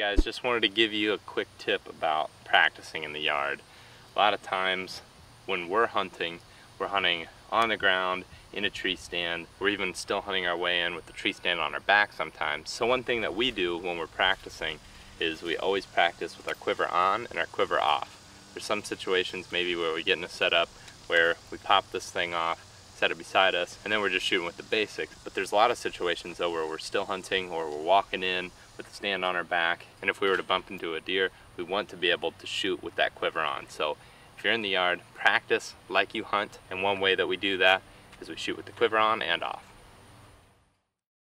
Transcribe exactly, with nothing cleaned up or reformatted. guys, just wanted to give you a quick tip about practicing in the yard. A lot of times when we're hunting, we're hunting on the ground, in a tree stand. We're even still hunting our way in with the tree stand on our back sometimes. So one thing that we do when we're practicing is we always practice with our quiver on and our quiver off. There's some situations maybe where we get in a setup where we pop this thing off, set it beside us, and then we're just shooting with the basics. But there's a lot of situations though where we're still hunting or we're walking in with the stand on our back, and if we were to bump into a deer, we want to be able to shoot with that quiver on. So if you're in the yard, practice like you hunt, and one way that we do that is we shoot with the quiver on and off.